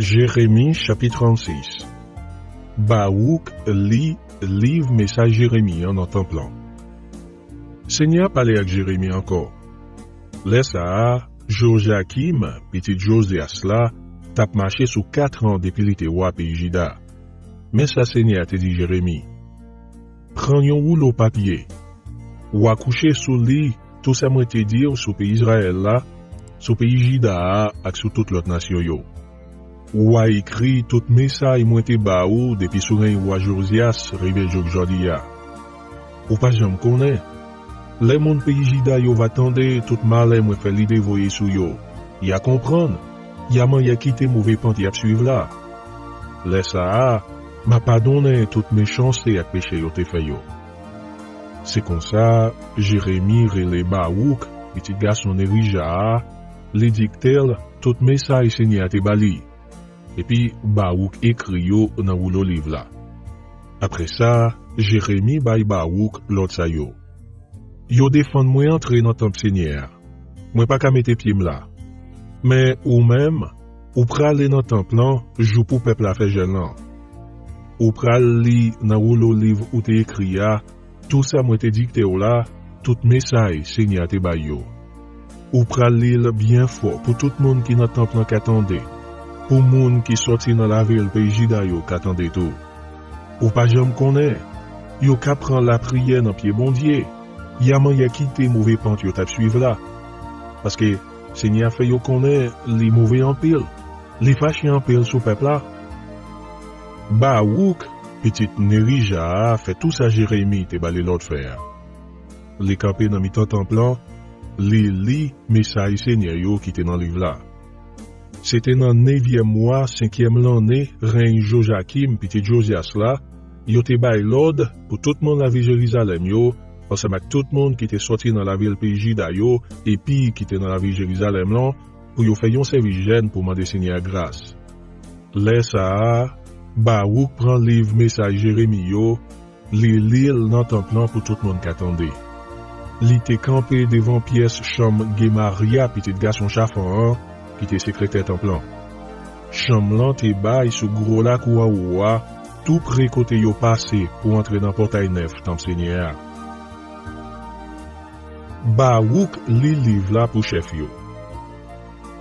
Jérémie chapitre 36. Baruk lit livre message Jérémie en entend plan. Seigneur parlait avec Jérémie encore. Laisse à Josiakim, petit Josias là, tape marché sous 4 ans depuis l'été roi pays Juda. Mais ça Seigneur te dit Jérémie. Prends un rouleau papier. Ou accoucher sous lit, tout ça moi te dire sous pays Israël là, sous pays Juda et sous toute l'autre nation yo. Ou a écrit tout message mointé baou depuis sourire ou à Josias rive jok jodia. Ou pas j'en connais. Les mon pays Juda yo va tendre tout malais moi fait l'idée voyer sou yo. Y a comprendre. Y a man y a quitté mauvais pente y a suivre là. Laisse ça m'a pas donné toute méchanceté à péché yo te fait yo. C'est comme ça Jérémie relé Baouk petit garçon Nerija les dictel tout message Seigneur te bali. Et puis Baouk écrit yo dans rouleau livre là. Après ça, Jérémie bay Baouk l'autre ça yo. Yo défend moi entrer dans temple Seigneur. Moi pas qu'à mettre pied là. Mais ou même ou praler dans temple là, jou pour peuple a fait jeune. Ou pral li dans rouleau livre où t'es écrit a tout ça moi te dicté là, tout message Seigneur te bay yo. Ou pral lire bien fort pour tout monde qui dans temple là qu'attendait. Pour moun qui sorti dans la ville pays Juda yo qu'attendait tout. Ou pas j'aime connaît, yo ka prend la prière dans pied bon Dieu. Yaman y a quitté mauvais pente yo t'a suivre là. Parce que Seigneur fait yo connaît les mauvais en pile, les fâchés en pile sous peuple là. Baouk, petite Nerija fait tout ça Jérémie te balé l'autre faire. Les camper dans mi-temps temple, les lit message Seigneur yo qui était dans livre là. C'était dans 9e mois, 5e l'année, règne Joachim, petit Josias là, yo te bay l'ordre pour tout le monde la ville Jérusalem yo, ensemble avec tout le monde qui était sorti dans la ville pays Juda yo, et puis qui était dans la ville Jérusalem là, pour yo faire un service jeune pour demander Seigneur grâce. Là ça, Barouk prend livre message Jérémie yo, les lire dans temple pour tout le monde qui attendait. Il était campé devant pièce Cham Gemaria, petit garçon Chafan, qui était secrétaire temple. Chamblan te bail sous gros lac ouaoua, tout près côté yo passé pour entrer dans portail neuf temple Seigneur. Barouk li livre là pour chef yo.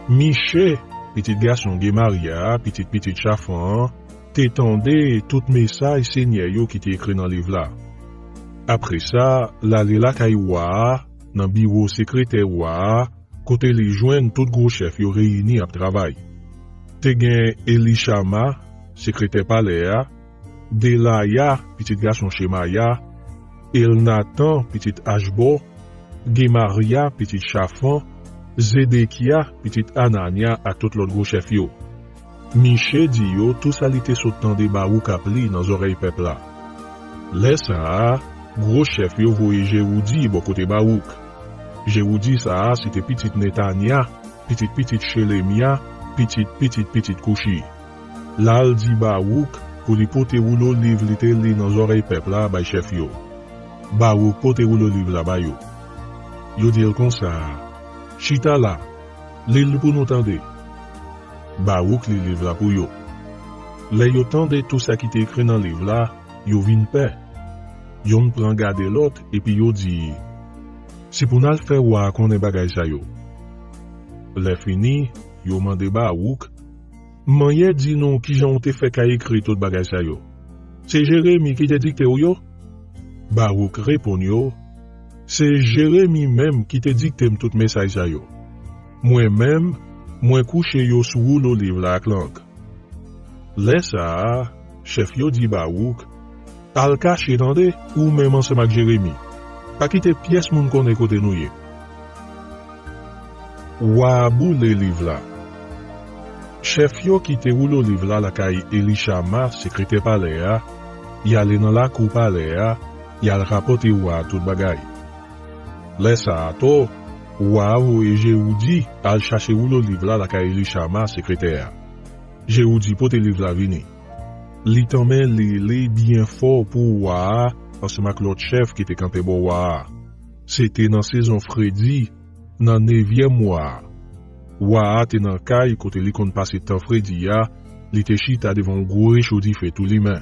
Michel, petit garçon Gemaria, petit Chafan, t'étendait tout message Seigneur yo qui était écrit dans livre là. Après ça, l'aller la caïwa, dans bureau secrétaire wa, côté les joindre tout gros chef yo réuni à travail. Te gen Elishama, secrétaire Belaja, Delaya, petit garçon Shemaya, Elnathan, petit Ashbo, Gemaria, petit Chafan, Zedekia, petit Anania à tout l'autre gros chef yo. Michel dit yo tout ça l'était sautant des Barouk appli dans oreille peuple là. Laisse ça, gros chef yo voyé Jéhoudi bon côté Barouk. Jéhoudi ça c'était petite Netanya, petite Chelemia, petite Kouchi. Là il dit Barouk pour lui porter rouleau livre li dans oreille peuple là bay chef yo. Barouk porter rouleau livre là bay yo. Yo dit comme ça. Chita là, l'île pour nous tendre. Barouk li livre là pour yo. Là yo tendait tout ça qui était écrit dans livre là, yo vinn paix. Yo ne prend garde l'autre et puis yo dit c'est pour nous faire voir qu'on est bagage ça yo. Le fini, yo mandé Barouk. Manye dit non qui j'ont te fait qu'à écrire tout bagage ça yo. C'est Jérémie qui te dicté yo. Barouk répond yo. C'est Jérémie même qui te dicté tout message ça yo. Moi-même, moi couché yo sous rouleau livre la clank. Laisse ça, chef yo dit Barouk. Al caché dans des ou même ensemble avec Jérémie. Pas quitter pièce moun konnen kote nou ye. Wa boule livre là. Chef yo qui te rouleau livre là la kay Elishama, secrétaire Belaja, y aller dans la cour Belaja, y al rapporter wa tout bagay. Laisse à toi, wa ou et Jéhoudi al chercher rouleau livre là la kay Elishama, secrétaire. Jéhoudi pote livre là vini. Li tombe li bien fort pour wa. Ensemble avec l'autre chef qui était campé boa. C'était dans saison Freddy, dans 9e mois. Wa était dans caille côté li kon passé temps Freddy a, il était chita devant un gros riche qui fait tout les mains.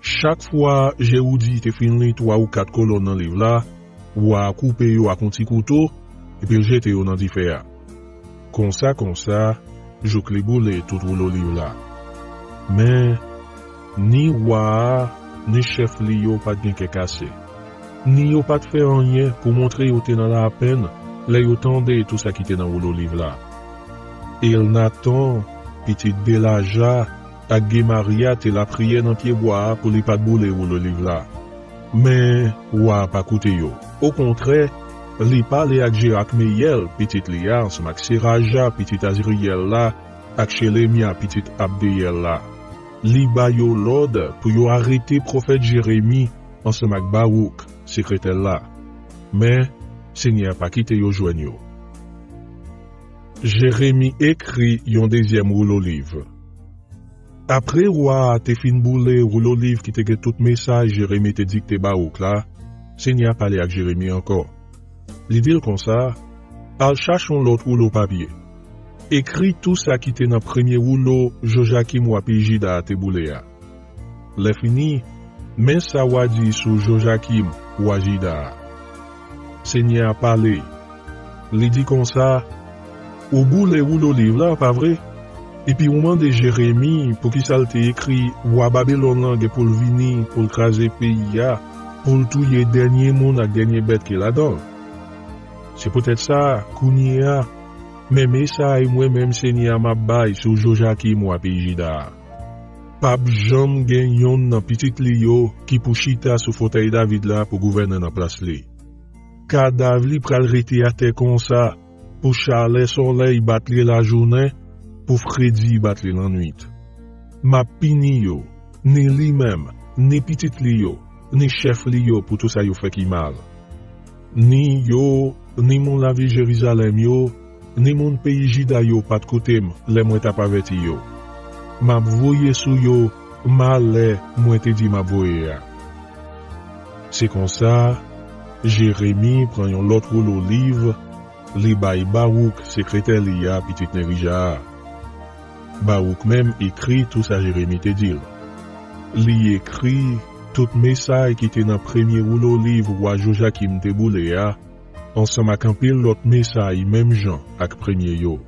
Chaque fois Jéhudi te fini 3 ou 4 colonnes dans le livre là, ou à couper yo à conti couteau et puis jeter yo dans différents. Comme ça, jouk les boulet tout le livre là. Mais ni roi ni chef li yo pas gen cassé. Ni yo pas de faire rien pour montrer yo te dans la peine, là yo tendait tout ça qui était dans le livre là. Elnathan, petit Belaja, à Gemaria te la prière dans pied bois pour les pas de bouler ou le livre là. Mais ouah pas coûté yo. Au contraire, li parler avec Jerakhmeyel, petit Liars, Maxeraja, petit Azriel là, avec Chelemia, petit Abdeyel là. Li ba yo l'ordre pour yo arrêter prophète Jérémie ensemble avec Baruk, secrétaire là. Mais Seigneur pas quitté yo joigne yo. Jérémie écrit yon deuxième rouleau livre. Après roi te fin boule rouleau livre qui te get tout message Jérémie te dicté Baruk là, Seigneur parlé avec Jérémie encore. Li dit comme ça, al chachon l'autre rouleau papier. Écrit tout ça qui te dans premier rouleau Josiakim ou Juda te boule a. Le fini, men sa wa di sou Josiakim ou Juda. Seigneur parlé. Li dit comme ça, au bout les rouleaux livres là, pas vrai? Et puis au moment de Jérémie, pour qui ça a été écrit, ou à Babylon pour le venir, pour le craser pays, pour le tout les derniers monde et dernier bête qui là-dedans. C'est peut-être ça, Kounia, même ça et moi-même Seigneur m'a bail sur Josiakim ou à Juda. Pape Jam Gagnon dans petit Lio qui pour chita sous fauteuil David là pour gouverner dans place là. Cadavre li pral rete à terre comme ça. Pour Charles, soleil battre la journée, pour Freddy battre la nuit. Ma pinio, ni lui-même, ni petit lio, ni chef lio pour tout ça yo fait qui mal. Ni yo, ni mon la vie Jérusalem yo, ni mon pays Juda yo pas de côté les moins tapavetti yo. Ma voye sou yo, ma lè, moi te dit ma voye. C'est comme ça, Jérémie prend yon l'autre rouleau livre. Li bay Baruk, secrétaire Lia, petit Nerija. Baruk même écrit tout ça Jérémie te dit. Li écrit tout message qui était dans premier rouleau livre ou à Josiakim te boulé a, ensemble avec un pile l'autre message même Jean avec premier yo.